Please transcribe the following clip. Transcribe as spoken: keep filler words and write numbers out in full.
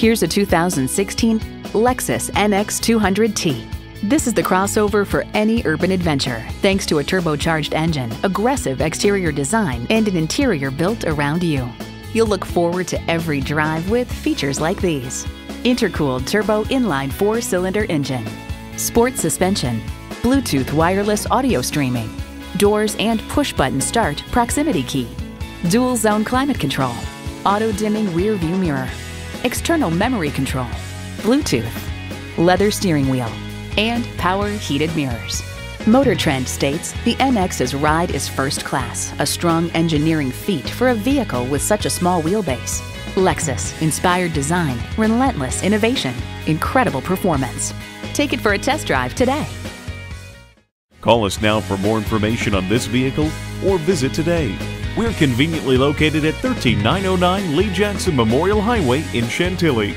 Here's a two thousand sixteen Lexus N X two hundred T. This is the crossover for any urban adventure, thanks to a turbocharged engine, aggressive exterior design, and an interior built around you. You'll look forward to every drive with features like these: intercooled turbo inline four-cylinder engine, sports suspension, Bluetooth wireless audio streaming, doors and push-button start proximity key, dual zone climate control, auto-dimming rear view mirror, external memory control, Bluetooth, leather steering wheel, and power heated mirrors. Motor Trend states the N X's ride is first class, a strong engineering feat for a vehicle with such a small wheelbase. Lexus, inspired design, relentless innovation, incredible performance. Take it for a test drive today. Call us now for more information on this vehicle or visit today. We're conveniently located at one three nine zero nine Lee Jackson Memorial Highway in Chantilly.